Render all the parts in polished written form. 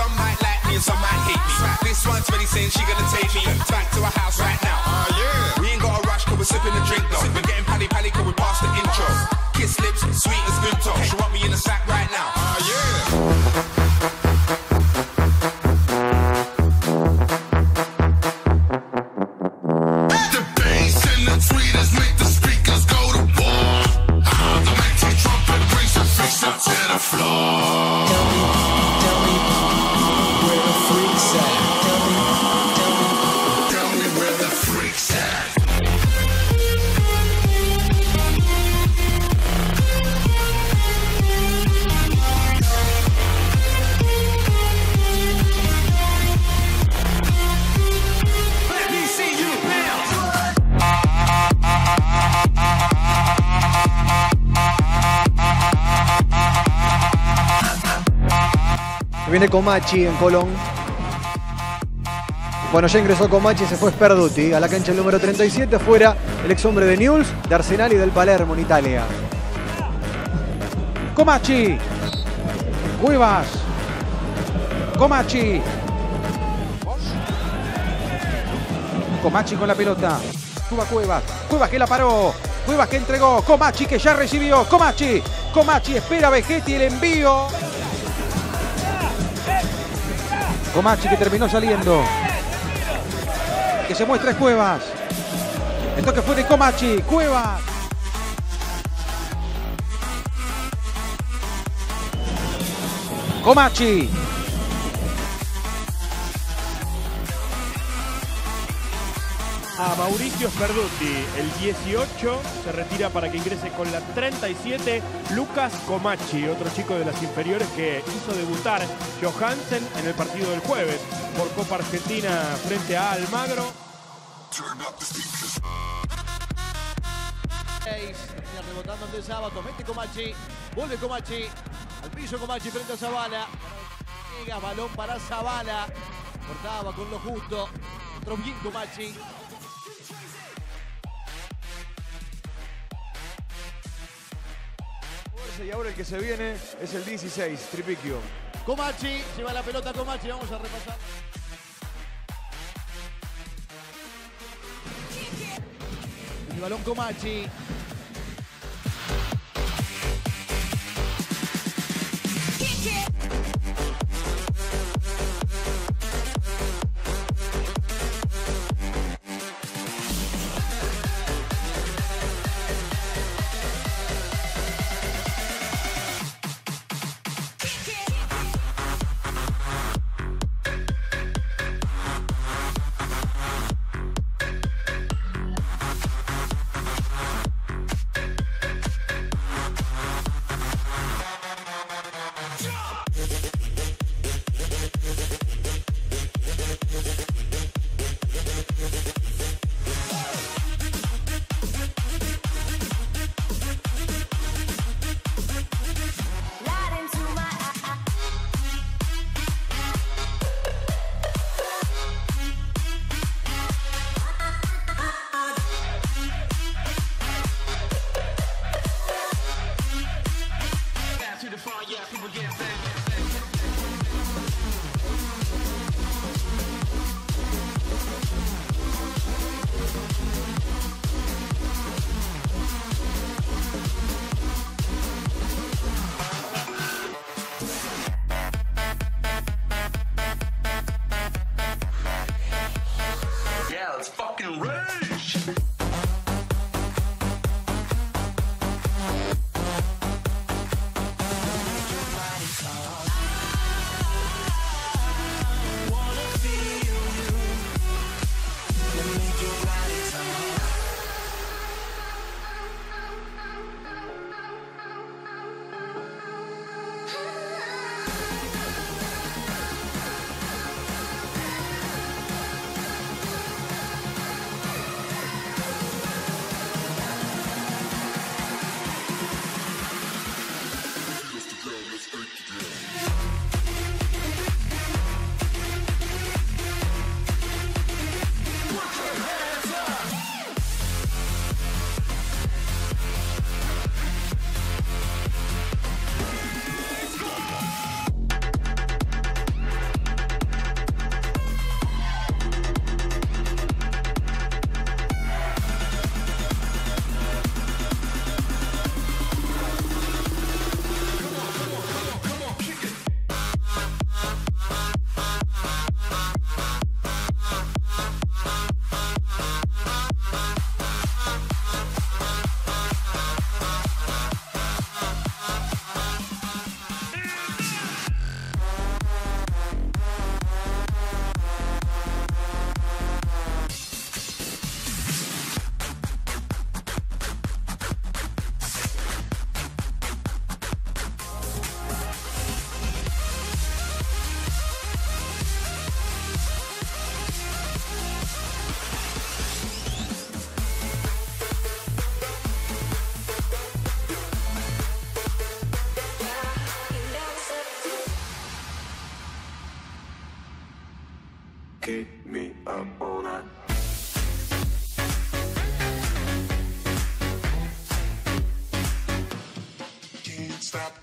Some might like me and some might hate me. This one's really saying she gonna take me back to her house right now. We ain't got a rush cause we're sipping a drink though. We're getting pally pally cause we passed the intro. Kiss lips, sweet as good talk. She want me in the sack right now. Viene Comachi en Colón. Bueno, ya ingresó Comachi, se fue Esperduti a la cancha número 37. Fuera el ex hombre de Newell's, de Arsenal y del Palermo en Italia. Comachi. Cuevas. Comachi. Comachi con la pelota. Suba Cuevas. Cuevas que la paró. Cuevas que entregó. Comachi que ya recibió. Comachi. Comachi espera a Vegetti el envío. Comachi que terminó saliendo. Que se muestra es Cuevas. El toque fue de Comachi. Cuevas. Comachi. A Mauricio Perduti, el 18, se retira para que ingrese con la 37, Lucas Comachi, otro chico de las inferiores que hizo debutar Johansen en el partido del jueves por Copa Argentina frente a Almagro. Rebotando de Sábato, mete Comachi, vuelve Comachi, al piso Comachi frente a Zabala. Llega balón para Zabala, cortaba con lo justo, entró bien Comachi. Y ahora el que se viene es el 16, Tripicchio. Comachi, lleva la pelota Comachi, vamos a repasar. El balón Comachi. keep me up all night. Can't stop.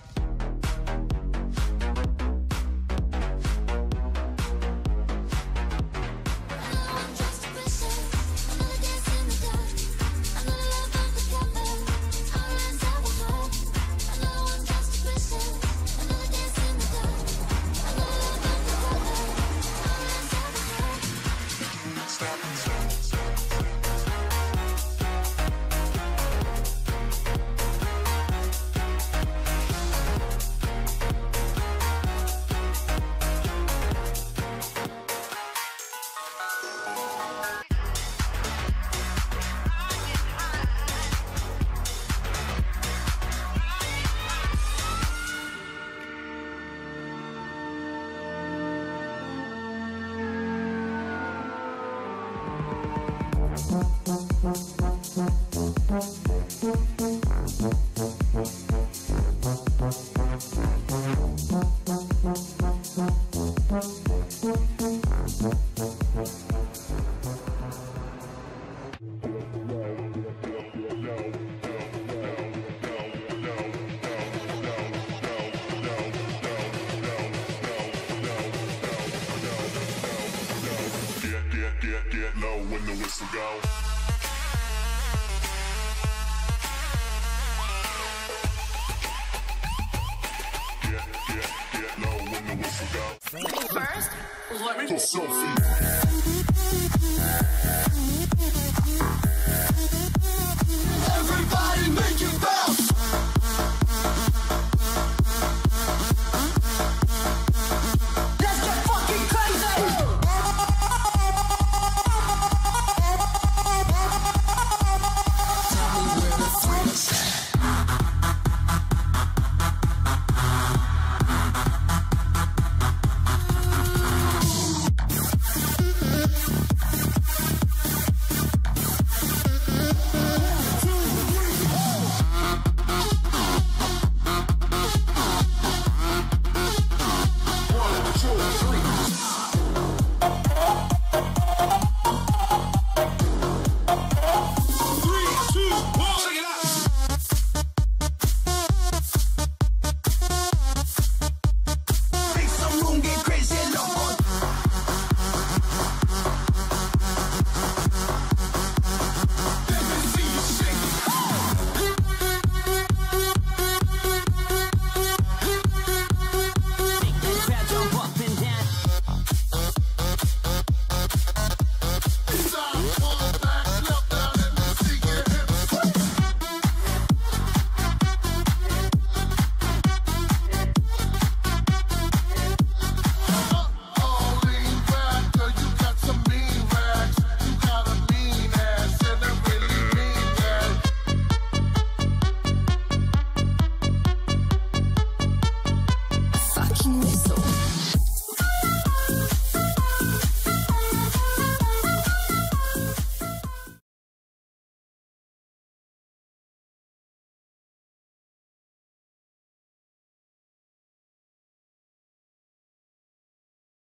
Everybody make it back.